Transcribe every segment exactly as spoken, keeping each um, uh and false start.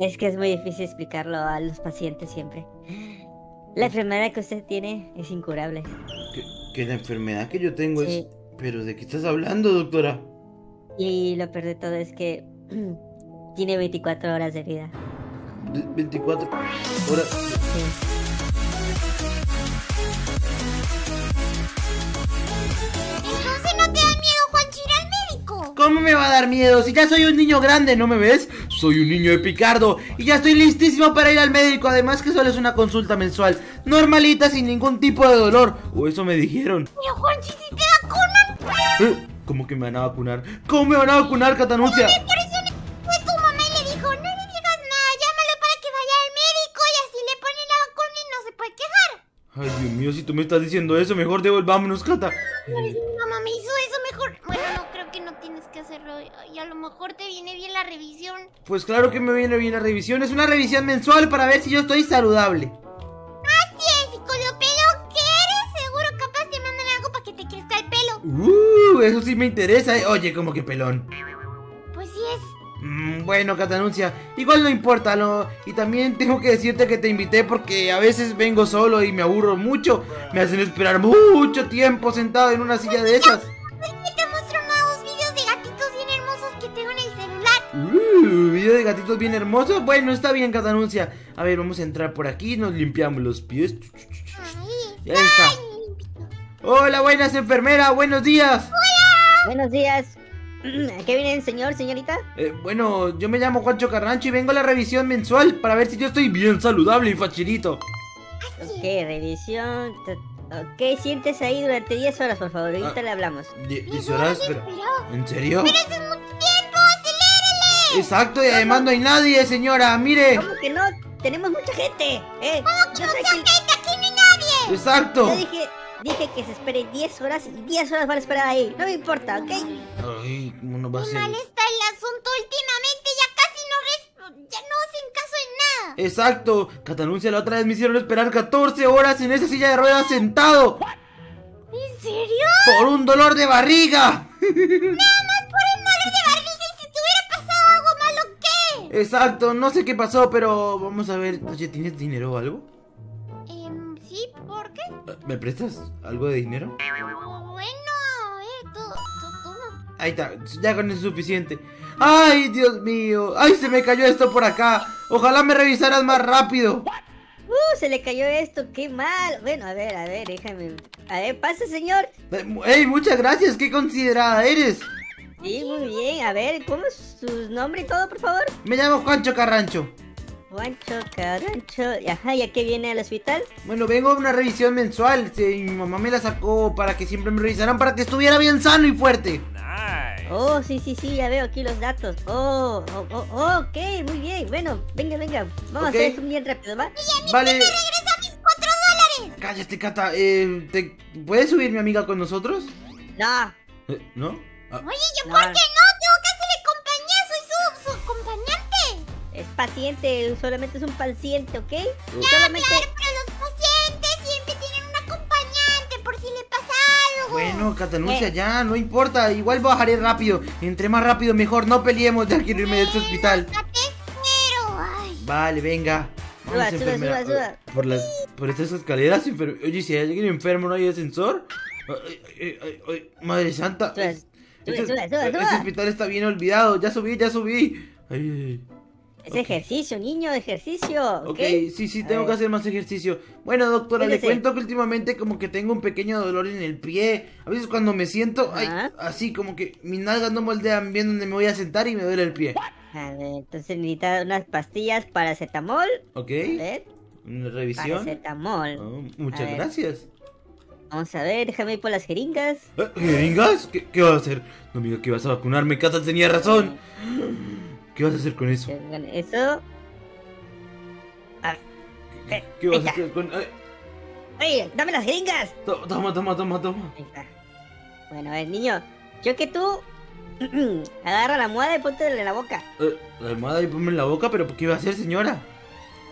Es que es muy difícil explicarlo a los pacientes siempre. La enfermedad que usted tiene es incurable. Que, que la enfermedad que yo tengo sí. es... ¿Pero de qué estás hablando, doctora? Y lo peor de todo es que tiene veinticuatro horas de vida. ¿veinticuatro horas? Sí. ¿Cómo me va a dar miedo? Si ya soy un niño grande, ¿no me ves? Soy un niño de Picardo y ya estoy listísimo para ir al médico. Además que solo es una consulta mensual, normalita, sin ningún tipo de dolor. O eso me dijeron. Pero Juanchi, si te vacunan... ¿Eh? ¿Cómo que me van a vacunar? ¿Cómo me van a vacunar, Catanuncia? Fue tu mamá y le dijo: no le digas nada, llámalo para que vaya al médico y así le ponen la vacuna y no se puede quejar. Ay, Dios mío, si tú me estás diciendo eso, mejor devolvámonos, Cata. Ay, eh... mi mamá me hizo eso, mejor... Bueno, no, creo que no tienes que hacerlo. Y a lo mejor te viene bien la revisión. Pues claro que me viene bien la revisión. Es una revisión mensual para ver si yo estoy saludable. Así es, y con lo pelo que eres, seguro capaz te mandan algo para que te crezca el pelo. Uh, eso sí me interesa, ¿eh? Oye, como que pelón. Pues sí es. Mm, bueno, Catanuncia, igual no importa, ¿no? Y también tengo que decirte que te invité porque a veces vengo solo y me aburro mucho. Me hacen esperar mucho tiempo sentado en una silla de esas. Te muestro nuevos videos de gatitos bien hermosos que tengo en el celular. Uh, ¿Video de gatitos bien hermosos? Bueno, está bien, Catanuncia. A ver, vamos a entrar por aquí, nos limpiamos los pies. Ahí está. Hola, buenas, enfermera, buenos días. Hola. Buenos días. ¿A qué viene el señor, señorita? Eh, bueno, yo me llamo Juancho Carrancho y vengo a la revisión mensual para ver si yo estoy bien saludable y facilito. Ok, revisión. Ok, siéntese ahí durante diez horas, por favor. Ahorita ah, le hablamos. ¿diez horas? Pero, ¿en serio? ¡Pero eso es mucho tiempo! ¡Acelérele! Exacto, y además no hay nadie, señora. Mire. ¿Cómo que no? Tenemos mucha gente. Eh, ¿Cómo que no mucha gente? Aquí no hay nadie. Exacto. Yo dije... Dije que se espere diez horas y diez horas van a esperar ahí. No me importa, ¿ok? Ay, ¿cómo no va a ser? Mal está el asunto últimamente, ya casi no, res... ya no hacen caso en nada. Exacto, Catanuncia, la otra vez me hicieron esperar catorce horas en esa silla de ruedas sentado. ¿En serio? Por un dolor de barriga. Nada más por un dolor de barriga, y si te hubiera pasado algo malo, ¿qué? Exacto, no sé qué pasó, pero vamos a ver. Oye, ¿tienes dinero o algo? ¿Me prestas algo de dinero? Bueno, eh, tú, tú, tú. Ahí está, ya con eso es suficiente. ¡Ay, Dios mío! ¡Ay, se me cayó esto por acá! ¡Ojalá me revisaras más rápido! ¡Uh, se le cayó esto! ¡Qué mal! Bueno, a ver, a ver, déjame... A ver, pase, señor. ¡Ey, muchas gracias! ¡Qué considerada eres! Sí, muy bien, a ver, ¿cómo es su nombre y todo, por favor? Me llamo Juancho Carrancho. Juancho Carrancho, ajá, ¿y a qué viene al hospital? Bueno, vengo a una revisión mensual, sí, mi mamá me la sacó para que siempre me revisaran, para que estuviera bien sano y fuerte. Nice. Oh, sí, sí, sí, ya veo aquí los datos. Oh, oh, oh, oh, ok, muy bien, bueno, venga, venga, vamos okay. a hacer esto bien rápido, ¿va? Oye, mi vale. Tía me regresa mis cuatro dólares. Cállate, Cata, eh, ¿te puedes subir mi amiga con nosotros? No. Eh, ¿no? Ah. Oye, ¿yo no. por qué no? Paciente, solamente es un paciente, ¿ok? Ya, solamente... claro, pero los pacientes siempre tienen un acompañante por si le pasa algo. Bueno, Catanuncia, eh. ya, no importa, igual bajaré rápido. Entre más rápido mejor, no peleemos, ya quiero irme de este hospital. Ya te espero. Ay. Vale, venga. Vamos, suba, enfermera. Suba, suba, suba. Por, las, por estas escaleras, enfer... oye, si hay alguien enfermo, ¿no hay ascensor? Ay, ay, ay, ay, madre santa. Suba, suba, este, suba, suba, suba. Este hospital está bien olvidado, ya subí, ya subí. Ay, ay. Es okay. ejercicio, niño, ejercicio. Ok, okay sí, sí, tengo que hacer más ejercicio. Bueno, doctora, le cuento que últimamente como que tengo un pequeño dolor en el pie. A veces cuando me siento, ay, así como que mis nalgas no moldean bien donde me voy a sentar y me duele el pie. A ver, entonces necesita unas pastillas para paracetamol. Ok, a ver. Una revisión. Paracetamol. Oh, muchas a gracias ver. Vamos a ver, déjame ir por las jeringas. ¿Eh? ¿Jeringas? ¿Qué, qué vas a hacer? No me digas que vas a vacunarme, Cata tenía razón. ¿Qué vas a hacer con eso? Eso... Ah, ¿Qué, eh, ¿Qué vas está. a hacer con...? Ay. ¡Oye, dame las jeringas! Toma, toma, toma, toma. Ahí está. Bueno, a ver, niño, yo que tú... Agarra la almohada y ponte en la boca. eh, ¿La almohada y ponme en la boca? ¿Pero qué va a hacer, señora?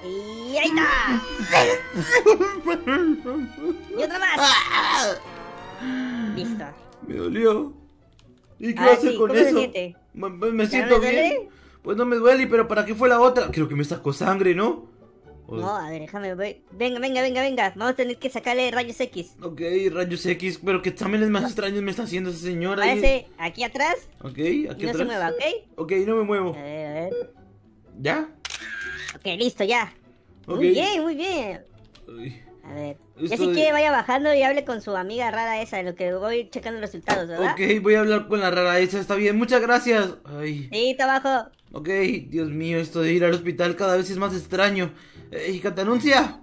¡Y ahí está! ¡Y otra más! ¡Ah! Listo. Me dolió. ¿Y qué ah, vas a hacer sí, con eso? ¿Me, me siento bien? Pues no me duele, pero ¿para qué fue la otra? Creo que me sacó sangre, ¿no? O... No, a ver, déjame ver. Venga, venga, venga, venga. Vamos a tener que sacarle rayos X. Ok, rayos X. Pero qué exámenes más extraños me está haciendo esa señora. Parece aquí atrás. Ok, aquí atrás. No se mueva, ¿ok? Ok, no me muevo. A ver, a ver. ¿Ya? Ok, listo, ya. Okay. Muy bien, muy bien. Ay. A ver, ya si quiere vaya bajando y hable con su amiga rara esa, de lo que voy checando los resultados, ¿verdad? Ok, voy a hablar con la rara esa, está bien, muchas gracias. Ay. Sí, está abajo. Ok, Dios mío, esto de ir al hospital cada vez es más extraño. Ey, Catanuncia.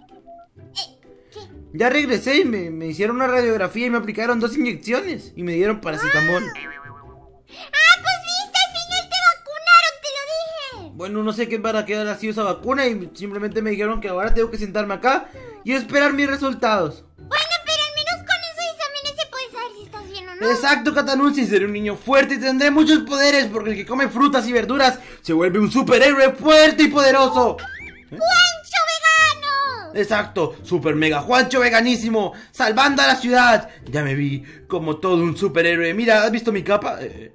¿Qué? Ya regresé y me, me hicieron una radiografía y me aplicaron dos inyecciones y me dieron paracetamol. Oh. ¡Ah, pues viste! Al final te vacunaron, te lo dije. Bueno, no sé qué para qué ha sido esa vacuna y simplemente me dijeron que ahora tengo que sentarme acá y esperar mis resultados. Bueno, pero al menos con esos exámenes se puede saber si estás bien o no. Exacto, Catanuncia, seré un niño fuerte y tendré muchos poderes, porque el que come frutas y verduras se vuelve un superhéroe fuerte y poderoso. ¿Eh? ¡Juancho vegano! Exacto, super mega Juancho veganísimo, salvando a la ciudad. Ya me vi como todo un superhéroe. Mira, ¿has visto mi capa? Eh,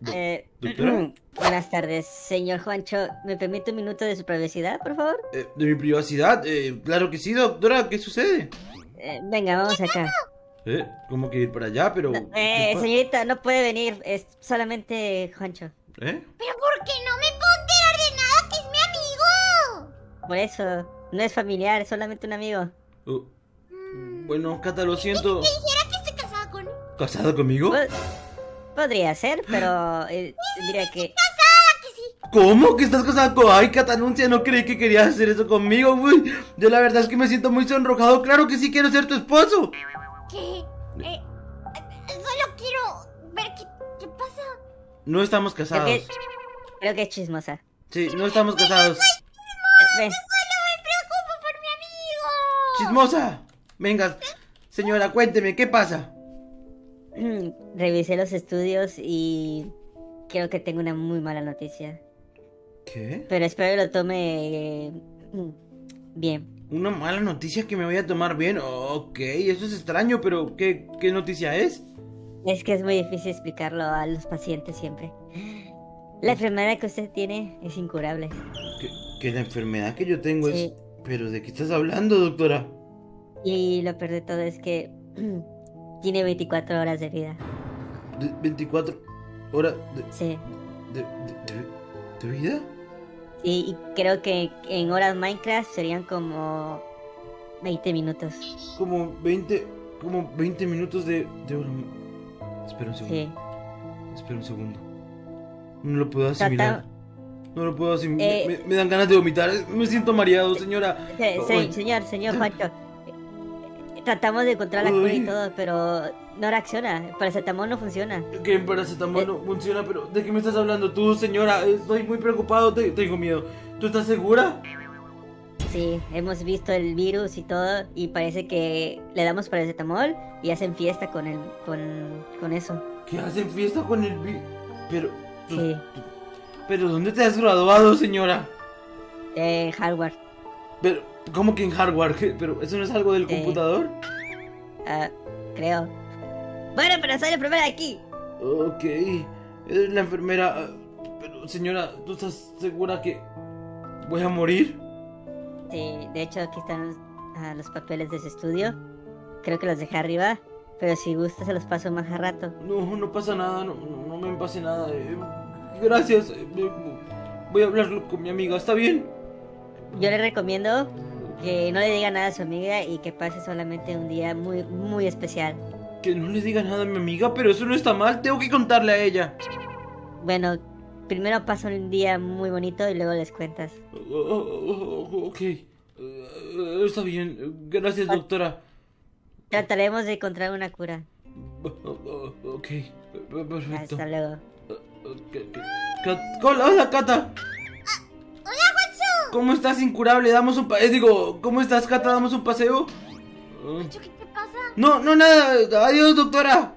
do eh, ¿Doctora? Buenas tardes, señor Juancho. ¿Me permite un minuto de su privacidad, por favor? Eh, ¿De mi privacidad? Eh, claro que sí, doctora. ¿Qué sucede? Eh, venga, vamos acá. ¿Eh? ¿Cómo que ir para allá? Pero... No, eh, señorita, no puede venir. Es solamente Juancho. ¿Eh? ¿Pero por qué no me puedo enterar de nada que es mi amigo? Por eso, no es familiar, es solamente un amigo. Uh, mm. Bueno, Cata, lo siento. ¿Te dijera que estoy casada con él? ¿Casado conmigo? ¿Pod podría ser, pero... Eh, diría que... ¿Cómo que estás casada con...? Ay, Catanuncia, no creí que querías hacer eso conmigo, uy. Yo la verdad es que me siento muy sonrojado. Claro que sí quiero ser tu esposo. ¿Qué? Eh, solo quiero ver qué, qué pasa. No estamos casados. Creo que, creo que es chismosa. Sí, no estamos casados. Pero soy chismosa, solo me preocupo por mi amigo. Chismosa, venga. Señora, cuénteme, ¿qué pasa? Mm, revisé los estudios y... creo que tengo una muy mala noticia. ¿Qué? Pero espero que lo tome eh, bien. ¿Una mala noticia que me voy a tomar bien? Ok, eso es extraño, pero ¿qué, qué noticia es? Es que es muy difícil explicarlo a los pacientes siempre. La enfermedad que usted tiene es incurable. ¿Que, que la enfermedad que yo tengo sí. es...? ¿Pero de qué estás hablando, doctora? Y lo peor de todo es que tiene veinticuatro horas de vida. ¿De ¿veinticuatro horas de...? Sí. De, de, de... ¿Tu vida? Sí, y creo que en horas Minecraft serían como veinte minutos. Como veinte, como veinte minutos de, de hora. Espera un segundo. Sí. Espera un segundo. No lo puedo asimilar. Tata... No lo puedo asimilar. Eh... Me, me dan ganas de vomitar. Me siento mareado, señora. Sí, sí, señor, señor Juancho. Tratamos de encontrar la cura y todo, pero no reacciona. El paracetamol no funciona. Que el paracetamol eh, no funciona, pero ¿de qué me estás hablando tú, señora? Estoy muy preocupado, te, tengo miedo. ¿Tú estás segura? Sí, hemos visto el virus y todo, y parece que le damos paracetamol y hacen fiesta con el, con, con eso. ¿Qué hacen fiesta con el virus? Pero... Sí. ¿Pero dónde te has graduado, señora? Eh, Harvard. Pero... ¿Cómo que en Harvard? ¿Pero eso no es algo del eh, computador? Ah, uh, creo. Bueno, pero soy la primera de aquí. Ok, eres la enfermera. Pero señora, ¿tú estás segura que voy a morir? Sí, de hecho aquí están uh, los papeles de ese estudio. Creo que los dejé arriba, pero si gusta se los paso más a rato. No, no pasa nada, no, no, no me pase nada. eh, Gracias, eh, voy a hablarlo con mi amiga, ¿está bien? Yo le recomiendo que no le diga nada a su amiga y que pase solamente un día muy, muy especial. Que no le diga nada a mi amiga, pero eso no está mal, tengo que contarle a ella. Bueno, primero pasa un día muy bonito y luego les cuentas. Oh, oh, oh, ok, uh, está bien, gracias doctora. Trataremos de encontrar una cura. Oh, oh, oh, ok, perfecto. Hasta luego. Okay, okay. Cat ¡Hola, Cata! ¿Cómo estás, incurable? Damos un paseo. Digo, ¿cómo estás, Cata? ¿Damos un paseo? Juancho, ¿qué te pasa? No, no, nada. Adiós, doctora.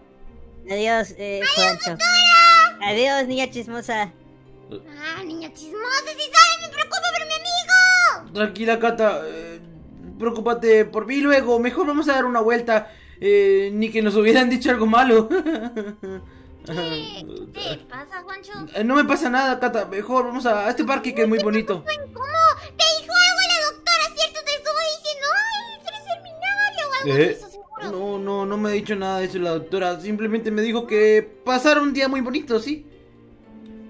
Adiós, eh, Juancho. Adiós, doctora. Adiós, niña chismosa. Ah, niña chismosa, si sabes, me preocupa por mi amigo. Tranquila, Cata. Eh, preocúpate por mí luego. Mejor vamos a dar una vuelta. Eh, ni que nos hubieran dicho algo malo. ¿Qué, ¿Qué te pasa, Juancho? No me pasa nada, Cata. Mejor vamos a este parque que es muy bonito. ¿Cómo? Te dijo algo la doctora, ¿cierto? Te estuvo diciendo, ay, eres terminable o algo de eso, seguro. No, no, no me ha dicho nada de eso la doctora. Simplemente me dijo que pasara un día muy bonito, ¿sí?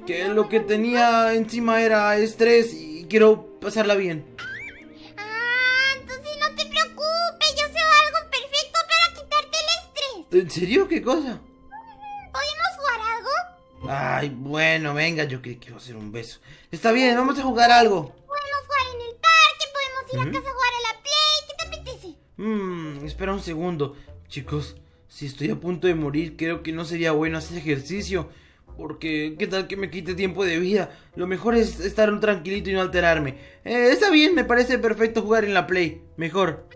Que lo que tenía encima era estrés y quiero pasarla bien. ¿En serio? ¿Qué cosa? ¿Podemos jugar algo? Ay, bueno, venga, yo creí que iba a ser un beso. Está bien, vamos a jugar algo. Podemos jugar en el parque, podemos ir a casa a jugar a la play, ¿qué te apetece? Mmm, espera un segundo. Chicos, si estoy a punto de morir, creo que no sería bueno hacer ejercicio. Porque, ¿qué tal que me quite tiempo de vida? Lo mejor es estar un tranquilito y no alterarme. Eh, está bien, me parece perfecto jugar en la play, mejor.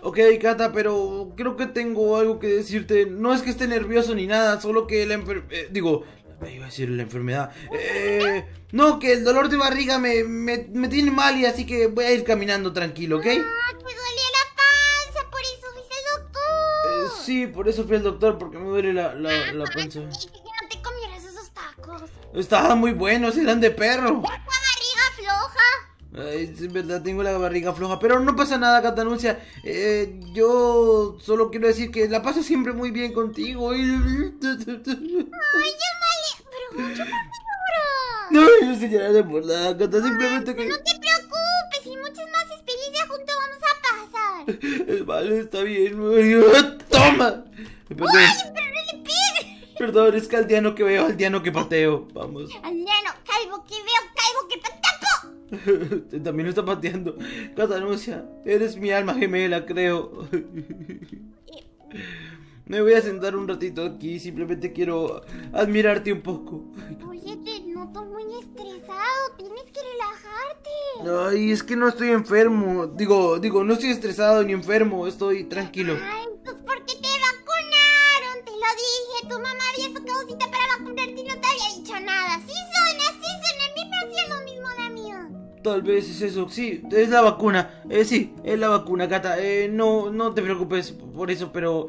Ok, Cata, pero creo que tengo algo que decirte. No es que esté nervioso ni nada, solo que la enfermedad... Eh, digo, me iba a decir la enfermedad. Eh, no, que el dolor de barriga me, me, me tiene mal y así que voy a ir caminando tranquilo, ¿ok? Ah, te dolía la panza, por eso fuiste al doctor. Eh, sí, por eso fui al doctor, porque me duele la, la, ah, la panza. No te comieras esos tacos. Estaban muy buenos, eran de perro. Ay, es verdad, tengo la barriga floja, pero no pasa nada, Catanuncia. Eh, yo solo quiero decir que la paso siempre muy bien contigo. Ay, yo vale, pero mucho más no, no se lloraré por nada, Cata, simplemente que... No te preocupes, y muchas más experiencias juntos vamos a pasar. Vale, está bien, toma. Perdón. Uy, pero no le pegues. Perdón, es que al diano que veo, al diano que pateo, vamos. Al diano calvo que veo, calvo que pateo. También lo está pateando. Catanuncia, eres mi alma gemela, creo. Me voy a sentar un ratito aquí. Simplemente quiero admirarte un poco. Oye, te noto muy estresado. Tienes que relajarte. Ay, es que no estoy enfermo. Digo, digo, no estoy estresado ni enfermo. Estoy tranquilo. Ay, pues porque te vacunaron. Te lo dije, tu mamá había sacado cita para vacunarte y no te había dicho nada. Sí son, así son. A mí me hacía lo mismo la mía. Tal vez es eso, sí, es la vacuna. Eh, sí, es la vacuna, Cata. Eh, no, no te preocupes por eso, pero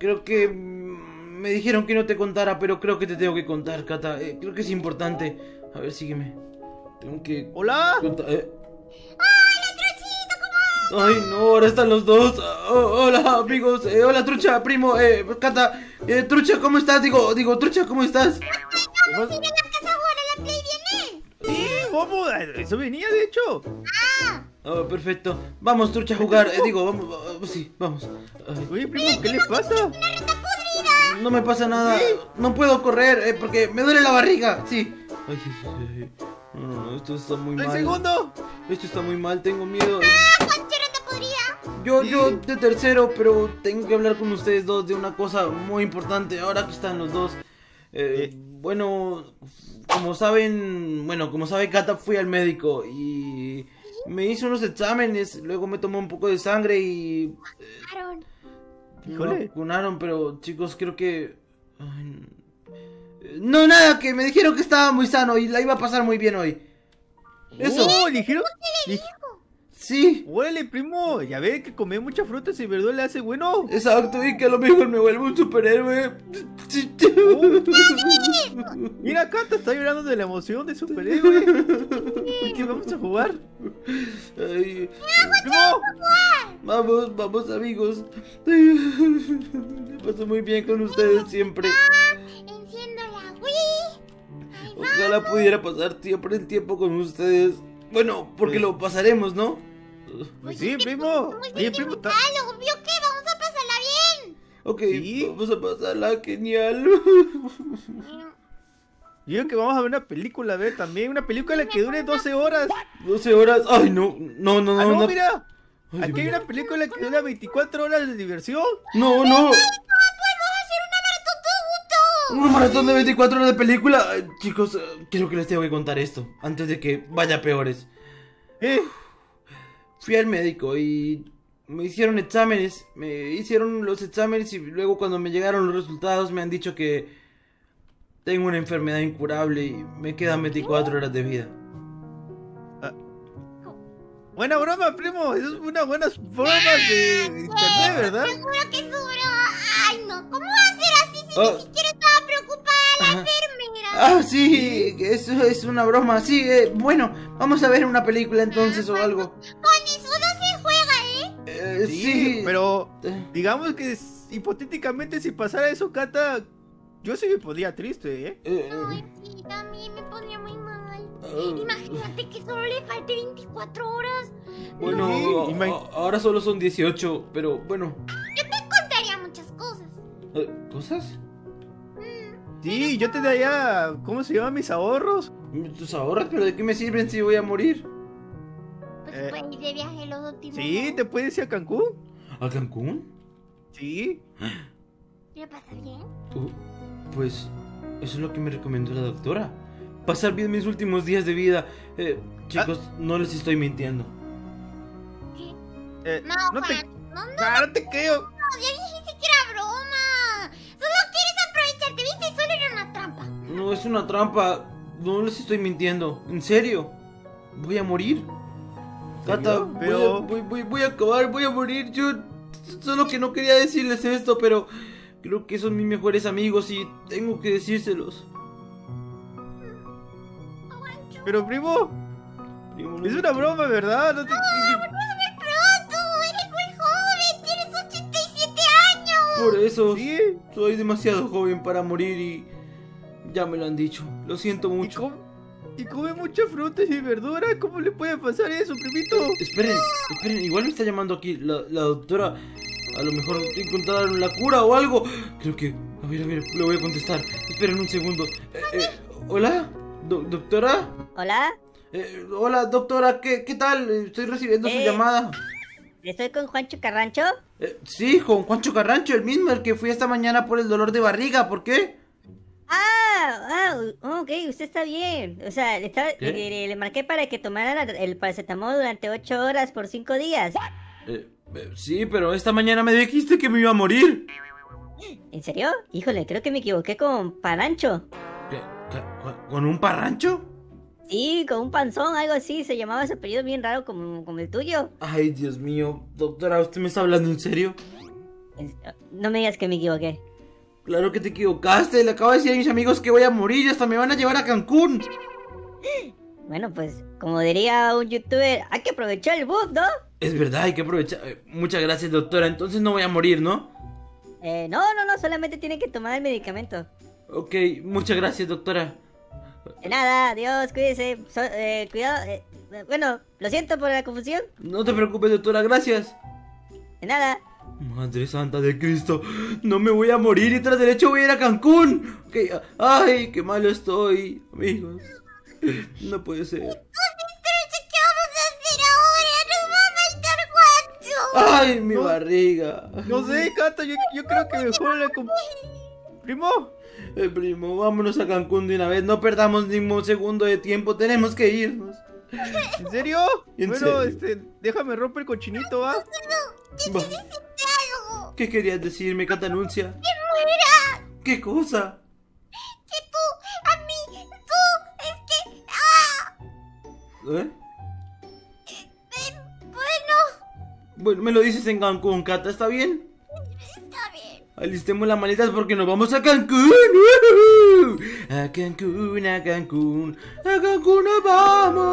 creo que me dijeron que no te contara, pero creo que te tengo que contar, Cata. Eh, creo que es importante. A ver, sígueme. Tengo que... ¡Hola! Eh. ¡Hola, Truchito! ¿Cómo andas? Ay, no, ahora están los dos. Oh, hola, amigos. Eh, hola, Trucha, primo. Eh, Cata. Eh, Trucha, ¿cómo estás? Digo, digo, Trucha, ¿cómo estás? No, no, sí, eso venía, de hecho. Ah, oh, perfecto. Vamos, Trucha, a jugar. Eh, digo, vamos, vamos, sí, vamos. Ay. Oye, primo, ¿qué le pasa? No me pasa nada. ¿Sí? No puedo correr eh, porque me duele la barriga. Sí. Ay, ay, ay. No, no, no, esto está muy mal. ¡Un segundo! Esto está muy mal, tengo miedo. Ah, Juancho, ¿no te podría? Yo, ¿sí? yo de tercero, pero tengo que hablar con ustedes dos de una cosa muy importante. Ahora que están los dos. Eh, bueno, como saben, bueno, como sabe Cata, fui al médico y me hizo unos exámenes, luego me tomó un poco de sangre y... Eh, no me vacunaron, pero chicos, creo que... Ay, no, nada, que me dijeron que estaba muy sano y la iba a pasar muy bien hoy. Eso. Oh, ¿le dijeron? Sí. Huele, primo, ya ve que comer mucha fruta y verdura le hace bueno. Exacto, y que a lo mejor me vuelvo un superhéroe. Oh. Mira, Cata está llorando de la emoción de superhéroe. ¿Qué vamos a jugar? Ay. ¡Primo! Vamos, vamos, amigos. Me paso muy bien con ustedes siempre. Enciendo la Wii. Ojalá pudiera pasar siempre el tiempo con ustedes. Bueno, porque sí. Lo pasaremos, ¿no? Pues sí, primo. Oye, primo, está... obvio que vamos a pasarla bien. Ok, ¿sí? Vamos a pasarla genial. Digo que vamos a ver una película, a ver también. Una película que dure doce horas. doce horas, ay, no, no, no, no. Ah, no, no. Mira, ay, aquí hay una película que dura veinticuatro horas de diversión. No, no. Un maratón de veinticuatro horas de película. Chicos, uh, creo que les tengo que contar esto antes de que vaya peores. eh, Fui al médico y me hicieron exámenes. Me hicieron los exámenes y luego cuando me llegaron los resultados me han dicho que tengo una enfermedad incurable y me quedan veinticuatro horas de vida. ah. Buena broma, primo. Eso es una buena broma de internet, ¿verdad? Seguro que es duro. Ay, no, ¿cómo va a ser así? oh. Ni siquiera estaba preocupada la enfermera. Ah, sí, eso es una broma. Sí, eh, bueno, vamos a ver una película entonces, ah, o algo. Con eso no se juega, ¿eh? eh sí, sí, pero digamos que es, hipotéticamente si pasara eso, Cata, yo sí me pondría triste, ¿eh? eh Ay, sí, también me pondría muy mal. uh, Imagínate que solo le falté veinticuatro horas. Bueno, no, sí, ahora solo son dieciocho, pero bueno, yo te contaría muchas cosas. uh, ¿Cosas? Mm, sí, yo te daría, ¿cómo se llaman? Mis ahorros. ¿Tus ahorros? ¿Pero de qué me sirven si voy a morir? Pues eh, puedes ir de viaje los dos últimos. Sí, te puedes ir a Cancún. ¿A Cancún? Sí. ¿Le pasa bien? Uh, pues eso es lo que me recomendó la doctora. Pasar bien mis últimos días de vida. eh, Chicos, ah. no les estoy mintiendo. ¿Qué? Eh, no, no, Juan, te... no, no, ah, no te creo. No, ya dijiste que era broma. Solo quieres aprovecharte, viste, solo era una trampa. No, es una trampa. No les estoy mintiendo, en serio. Voy a morir. Cata, pero... voy, a, voy, voy, voy a acabar, voy a morir. Yo solo que no quería decirles esto, pero creo que son mis mejores amigos y tengo que decírselos. Pero primo, primo no es una broma, ¿verdad? No te... ¡Ah, volvés súper pronto! ¡Eres muy joven! ¡Tienes ochenta y siete años! Por eso, ¿sí? Soy demasiado joven para morir y ya me lo han dicho. Lo siento mucho. Y come, y come muchas frutas y verduras. ¿Cómo le puede pasar eso, primito? Esperen, esperen, igual me está llamando aquí la, la doctora. A lo mejor encontraron la cura o algo. Creo que... A ver, a ver, le voy a contestar. Esperen un segundo. eh, eh, ¿Hola? Do ¿Doctora? ¿Hola? Eh, hola, doctora, ¿qué, qué tal? Estoy recibiendo eh, su llamada. ¿Estoy con Juancho Carrancho? Eh, sí, con Juancho Carrancho, el mismo, el que fui esta mañana por el dolor de barriga. ¿Por qué? Ah, ah, ok, usted está bien. O sea, le, estaba, le, le, le marqué para que tomara el paracetamol durante ocho horas por cinco días. Eh... Sí, pero esta mañana me dijiste que me iba a morir. ¿En serio? Híjole, creo que me equivoqué con Parrancho. ¿Qué? ¿Con un Parrancho? Sí, con un panzón, algo así. Se llamaba ese apellido bien raro como, como el tuyo. Ay, Dios mío. Doctora, ¿usted me está hablando en serio? No me digas que me equivoqué. Claro que te equivocaste. Le acabo de decir a mis amigos que voy a morir y hasta me van a llevar a Cancún. Bueno, pues, como diría un youtuber, hay que aprovechar el bug, ¿no? Es verdad, hay que aprovechar. eh, Muchas gracias, doctora. Entonces no voy a morir, ¿no? Eh, no, no, no, solamente tiene que tomar el medicamento. Ok, muchas gracias, doctora. De nada, adiós, cuídese. so, eh, Cuidado, eh, bueno, lo siento por la confusión. No te preocupes, doctora, gracias. De nada. Madre santa de Cristo, no me voy a morir y tras derecho voy a ir a Cancún. Okay. Ay, qué malo estoy, amigos. No puede ser. Entonces, ¿qué vamos a hacer ahora? Nos va a matar Juancho. Ay, mi no, barriga. No sé, Cata, yo, yo creo que mejor la... Primo, eh, primo, vámonos a Cancún de una vez. No perdamos ni un segundo de tiempo. Tenemos que irnos. ¿En serio? ¿En bueno, serio? este, déjame romper el cochinito, ¿va? No, no, no. Algo. ¿Qué querías decirme, Catanuncia? ¡Que muera! ¿Qué cosa? ¿Eh? Eh, eh, bueno. Bueno, me lo dices en Cancún, Cata, ¿está bien? Está bien. Alistemos las maletas porque nos vamos a Cancún. ¡Uh! A Cancún, a Cancún, a Cancún nos vamos.